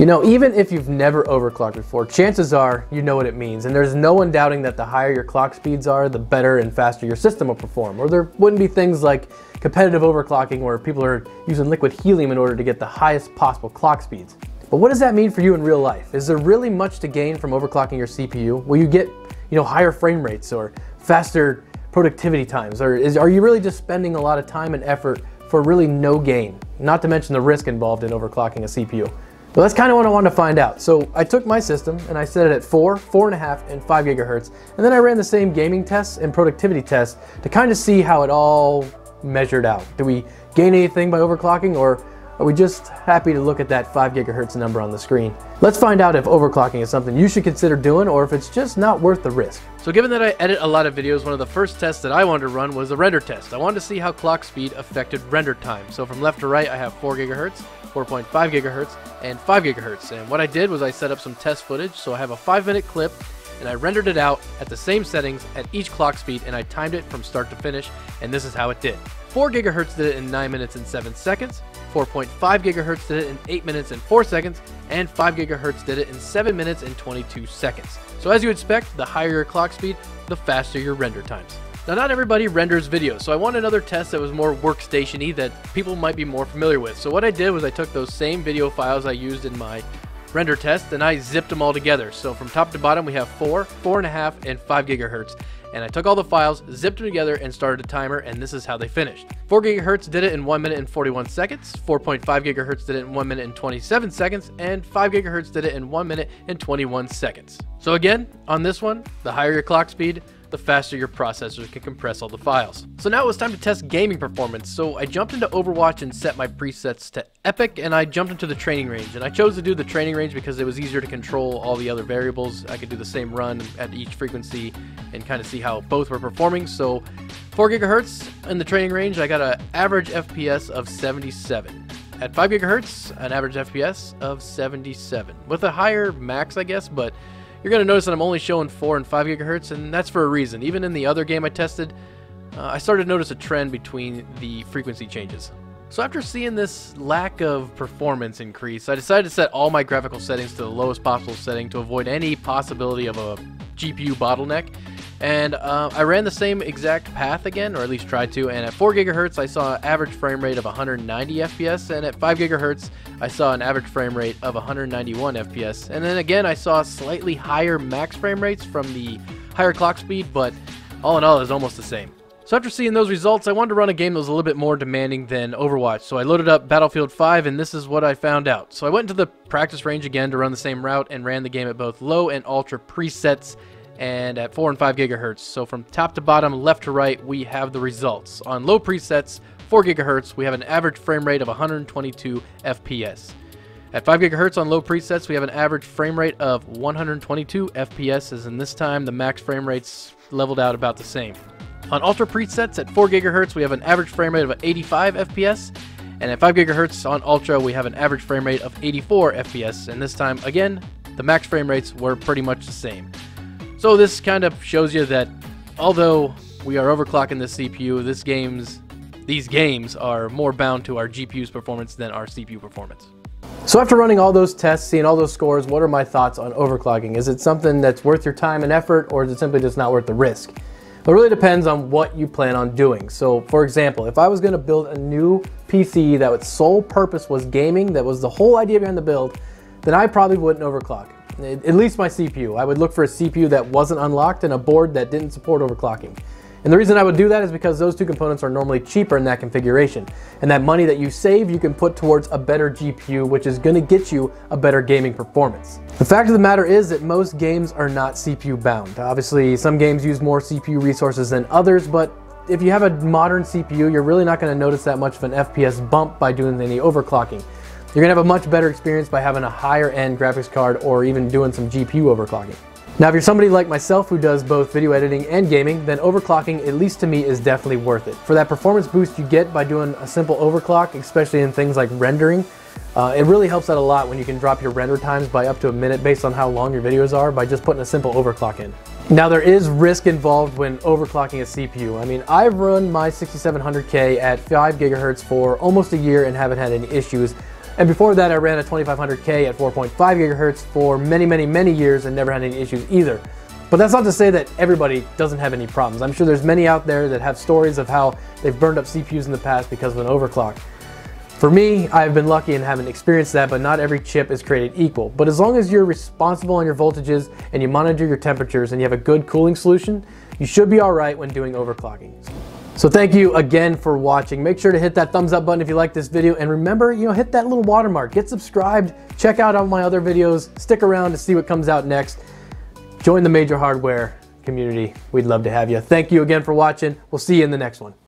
You know, even if you've never overclocked before, chances are you know what it means, and there's no one doubting that the higher your clock speeds are, the better and faster your system will perform, or there wouldn't be things like competitive overclocking where people are using liquid helium in order to get the highest possible clock speeds. But what does that mean for you in real life? Is there really much to gain from overclocking your CPU? Will you get, you know, higher frame rates or faster productivity times, or are you really just spending a lot of time and effort for really no gain? Not to mention the risk involved in overclocking a CPU. Well, that's kind of what I wanted to find out. So I took my system and I set it at 4, 4.5, and 5 gigahertz. And then I ran the same gaming tests and productivity tests to kind of see how it all measured out. Do we gain anything by overclocking, or are we just happy to look at that 5 gigahertz number on the screen? Let's find out if overclocking is something you should consider doing, or if it's just not worth the risk. So given that I edit a lot of videos, one of the first tests that I wanted to run was the render test. I wanted to see how clock speed affected render time. So from left to right, I have 4 gigahertz. 4.5 gigahertz and 5 gigahertz. And what I did was I set up some test footage. So I have a 5-minute clip and I rendered it out at the same settings at each clock speed, and I timed it from start to finish. And this is how it did. 4 gigahertz did it in 9 minutes and 7 seconds. 4.5 gigahertz did it in 8 minutes and 4 seconds, and 5 gigahertz did it in 7 minutes and 22 seconds. So as you expect, the higher your clock speed, the faster your render times. Now, not everybody renders videos, so I wanted another test that was more workstation-y that people might be more familiar with. So what I did was I took those same video files I used in my render test and I zipped them all together. So from top to bottom, we have 4, 4.5, and 5 gigahertz. And I took all the files, zipped them together, and started a timer, and this is how they finished. 4 gigahertz did it in 1 minute and 41 seconds, 4.5 gigahertz did it in 1 minute and 27 seconds, and 5 gigahertz did it in 1 minute and 21 seconds. So again, on this one, the higher your clock speed, the faster your processors can compress all the files. So now it was time to test gaming performance. So I jumped into Overwatch and set my presets to epic, and I jumped into the training range. And I chose to do the training range because it was easier to control all the other variables. I could do the same run at each frequency and kind of see how both were performing. So 4 gigahertz in the training range, I got an average FPS of 77. At 5 gigahertz, an average FPS of 77. With a higher max, I guess, but you're going to notice that I'm only showing 4 and 5 gigahertz, and that's for a reason. Even in the other game I tested, I started to notice a trend between the frequency changes. So after seeing this lack of performance increase, I decided to set all my graphical settings to the lowest possible setting to avoid any possibility of a GPU bottleneck. And I ran the same exact path again, or at least tried to, and at 4 gigahertz I saw an average frame rate of 190 FPS, and at 5 gigahertz I saw an average frame rate of 191 FPS. And then again I saw slightly higher max frame rates from the higher clock speed, but all in all it was almost the same. So after seeing those results, I wanted to run a game that was a little bit more demanding than Overwatch, so I loaded up Battlefield 5, and this is what I found out. So I went into the practice range again to run the same route and ran the game at both low and ultra presets, and at 4 and 5 gigahertz. So from top to bottom, left to right, we have the results. On low presets, 4 gigahertz, we have an average frame rate of 122 FPS. At 5 gigahertz on low presets, we have an average frame rate of 122 FPS, and this time the max frame rates leveled out about the same. On ultra presets at 4 gigahertz, we have an average frame rate of 85 FPS, and at 5 gigahertz on ultra, we have an average frame rate of 84 FPS, and this time, again, the max frame rates were pretty much the same. So this kind of shows you that although we are overclocking the CPU, these games are more bound to our GPU's performance than our CPU performance. So after running all those tests, seeing all those scores, what are my thoughts on overclocking? Is it something that's worth your time and effort, or is it simply just not worth the risk? It really depends on what you plan on doing. So for example, if I was going to build a new PC that its sole purpose was gaming, that was the whole idea behind the build, then I probably wouldn't overclock. At least my CPU. I would look for a CPU that wasn't unlocked and a board that didn't support overclocking. And the reason I would do that is because those two components are normally cheaper in that configuration. And that money that you save, you can put towards a better GPU, which is going to get you a better gaming performance. The fact of the matter is that most games are not CPU bound. Obviously, some games use more CPU resources than others, but if you have a modern CPU, you're really not going to notice that much of an FPS bump by doing any overclocking. You're going to have a much better experience by having a higher end graphics card or even doing some GPU overclocking. Now, if you're somebody like myself who does both video editing and gaming, then overclocking, at least to me, is definitely worth it. For that performance boost you get by doing a simple overclock, especially in things like rendering, it really helps out a lot when you can drop your render times by up to a minute based on how long your videos are by just putting a simple overclock in. Now, there is risk involved when overclocking a CPU. I mean, I've run my 6700K at 5 gigahertz for almost a year and haven't had any issues. And before that, I ran a 2500K at 4.5 gigahertz for many years and never had any issues either. But that's not to say that everybody doesn't have any problems. I'm sure there's many out there that have stories of how they've burned up CPUs in the past because of an overclock. For me, I've been lucky and haven't experienced that, but not every chip is created equal. But as long as you're responsible on your voltages and you monitor your temperatures and you have a good cooling solution, you should be all right when doing overclocking. So thank you again for watching. Make sure to hit that thumbs up button if you like this video, and remember, you know, hit that little watermark, get subscribed, check out all my other videos, stick around to see what comes out next. Join the Major Hardware community. We'd love to have you. Thank you again for watching. We'll see you in the next one.